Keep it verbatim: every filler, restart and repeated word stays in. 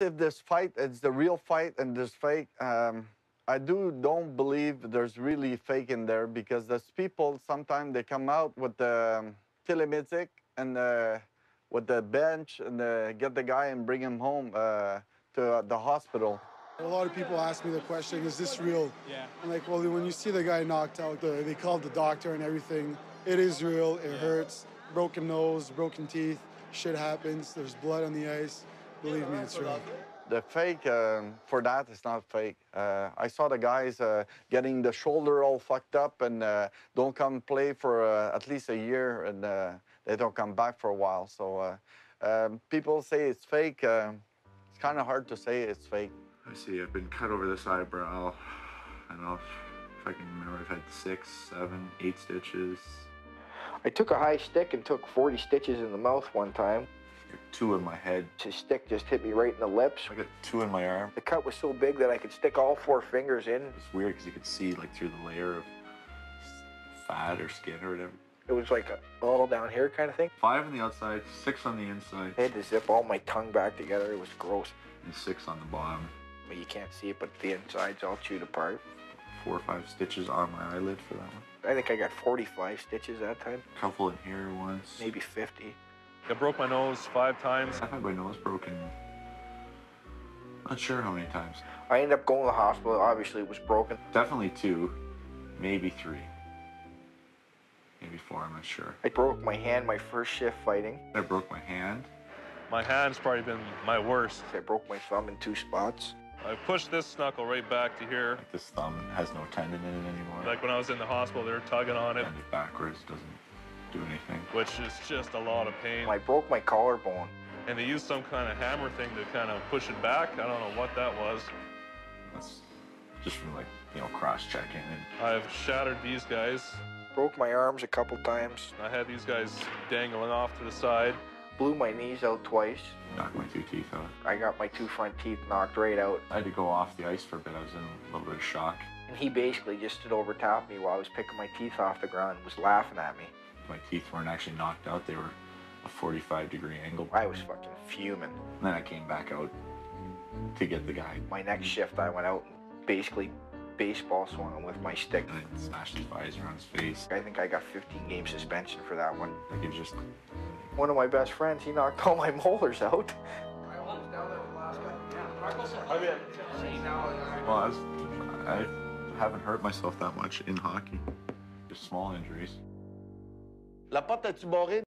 If there's fight, it's the real fight, and there's fake. Um, I do don't believe there's really fake in there, because there's people sometimes they come out with the um, telemetric and uh, with the bench and uh, get the guy and bring him home uh, to uh, the hospital. A lot of people ask me the question, is this real? Yeah. I'm like, well, when you see the guy knocked out, the, they called the doctor and everything. It is real. It yeah. hurts. Broken nose, broken teeth. Shit happens. There's blood on the ice. Believe me, it's real. The fake um, for that is not fake. Uh, I saw the guys uh, getting the shoulder all fucked up and uh, don't come play for uh, at least a year, and uh, they don't come back for a while. So uh, um, people say it's fake. Uh, it's kind of hard to say it's fake. I see. I've been cut over this eyebrow. I don't know if I can remember. I've had six, seven, eight stitches. I took a high stick and took forty stitches in the mouth one time. Two in my head. The stick just hit me right in the lips. I got two in my arm. The cut was so big that I could stick all four fingers in. It's weird because you could see like through the layer of fat or skin or whatever. It was like a all down here kind of thing. Five on the outside, six on the inside. I had to zip all my tongue back together. It was gross. And six on the bottom. But you can't see it, but the inside's all chewed apart. Four or five stitches on my eyelid for that one. I think I got forty-five stitches that time. A couple in here once. Maybe fifty. I broke my nose five times. I've had my nose broken, not sure how many times. I ended up going to the hospital. Obviously, it was broken. Definitely two, maybe three, maybe four, I'm not sure. I broke my hand my first shift fighting. I broke my hand. My hand's probably been my worst. I broke my thumb in two spots. I pushed this knuckle right back to here. Like this thumb has no tendon in it anymore. Like when I was in the hospital, they were tugging on it. And it backwards doesn't do anything. Which is just a lot of pain. I broke my collarbone. And they used some kind of hammer thing to kind of push it back. I don't know what that was. That's just from like, you know, cross-checking. I've shattered these guys. Broke my arms a couple times. I had these guys dangling off to the side. Blew my knees out twice. Knocked my two teeth out. I got my two front teeth knocked right out. I had to go off the ice for a bit. I was in a little bit of shock. And he basically just stood over top me while I was picking my teeth off the ground and was laughing at me. My teeth weren't actually knocked out. They were a forty-five degree angle. I was fucking fuming. And then I came back out to get the guy. My next shift, I went out and basically baseball swung him with my stick. And I smashed his visor on his face. I think I got fifteen game suspension for that one. Like, it was just... One of my best friends, he knocked all my molars out. Well, I, was, I haven't hurt myself that much in hockey. Just small injuries. La porte a-tu barrée?